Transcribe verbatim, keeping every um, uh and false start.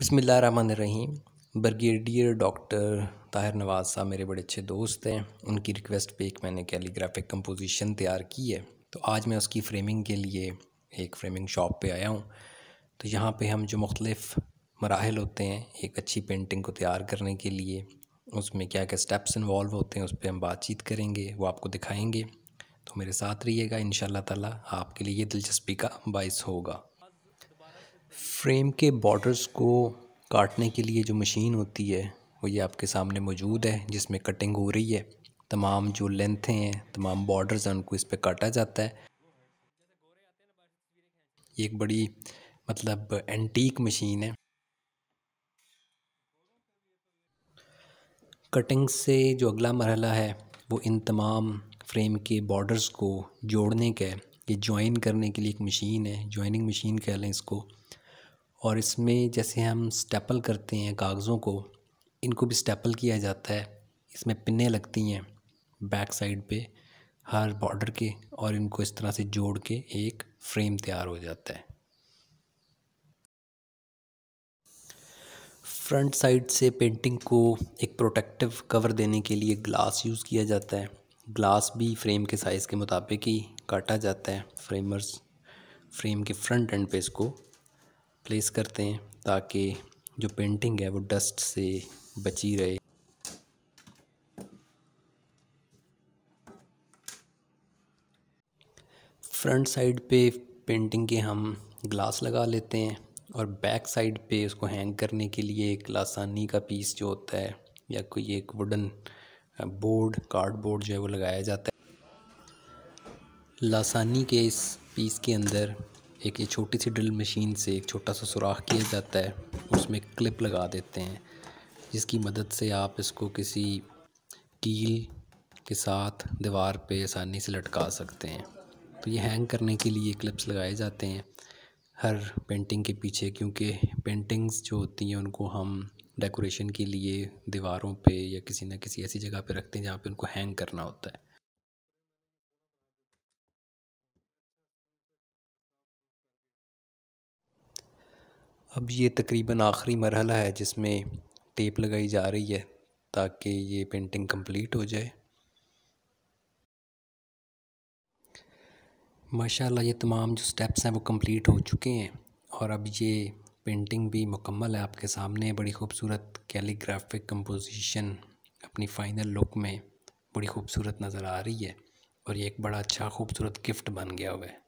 बिस्मिल्लाहिर्रहमानिर्रहीम। Brigadier doctor Tahir नवाज़ साहब मेरे बड़े अच्छे दोस्त हैं। उनकी रिक्वेस्ट पे एक मैंने कैलीग्राफिक कंपोजिशन तैयार की है, तो आज मैं उसकी फ़्रेमिंग के लिए एक फ़्रेमिंग शॉप पे आया हूँ। तो यहाँ पे हम जो मुख्तलिफ़ मराहल होते हैं एक अच्छी पेंटिंग को तैयार करने के लिए, उसमें क्या क्या स्टेप्स इन्वॉल्व होते हैं उस पर हम बातचीत करेंगे, वो आपको दिखाएँगे। तो मेरे साथ रहिएगा, इंशाल्लाह ताला आपके लिए ये दिलचस्पी का बायस होगा। फ्रेम के बॉर्डर्स को काटने के लिए जो मशीन होती है वो ये आपके सामने मौजूद है, जिसमें कटिंग हो रही है। तमाम जो लेंथें हैं, तमाम बॉर्डर्स हैं, उनको इस पे काटा जाता है। ये एक बड़ी मतलब एंटीक मशीन है। कटिंग से जो अगला मरहला है वो इन तमाम फ्रेम के बॉर्डर्स को जोड़ने का है। ये जॉइन करने के लिए एक मशीन है, जॉइनिंग मशीन कह लें इसको। और इसमें जैसे हम स्टेपल करते हैं कागज़ों को, इनको भी स्टेपल किया जाता है। इसमें पिनें लगती हैं बैक साइड पे हर बॉर्डर के, और इनको इस तरह से जोड़ के एक फ्रेम तैयार हो जाता है। फ्रंट साइड से पेंटिंग को एक प्रोटेक्टिव कवर देने के लिए ग्लास यूज़ किया जाता है। ग्लास भी फ्रेम के साइज़ के मुताबिक ही काटा जाता है। फ्रेमर्स फ्रेम के फ्रंट एंड पे इसको प्लेस करते हैं ताकि जो पेंटिंग है वो डस्ट से बची रहे। फ्रंट साइड पे पेंटिंग के हम ग्लास लगा लेते हैं, और बैक साइड पे उसको हैंग करने के लिए एक लासानी का पीस जो होता है या कोई एक वुडन बोर्ड कार्डबोर्ड जो है वो लगाया जाता है। लासानी के इस पीस के अंदर एक ये छोटी सी ड्रिल मशीन से एक छोटा सा सुराख किया जाता है, उसमें क्लिप लगा देते हैं, जिसकी मदद से आप इसको किसी कील के साथ दीवार पे आसानी से लटका सकते हैं। तो ये हैंग करने के लिए क्लिप्स लगाए जाते हैं हर पेंटिंग के पीछे, क्योंकि पेंटिंग्स जो होती हैं उनको हम डेकोरेशन के लिए दीवारों पे या किसी न किसी ऐसी जगह पे रखते हैं जहाँ पे उनको हैंग करना होता है। अब ये तकरीबन आखिरी मरहला है जिसमें टेप लगाई जा रही है ताकि ये पेंटिंग कंप्लीट हो जाए। माशाल्लाह ये तमाम जो स्टेप्स हैं वो कंप्लीट हो चुके हैं, और अब ये पेंटिंग भी मुकम्मल है आपके सामने। बड़ी खूबसूरत कैलीग्राफिक कंपोजिशन अपनी फ़ाइनल लुक में बड़ी खूबसूरत नज़र आ रही है, और ये एक बड़ा अच्छा खूबसूरत गिफ्ट बन गया हुआ है।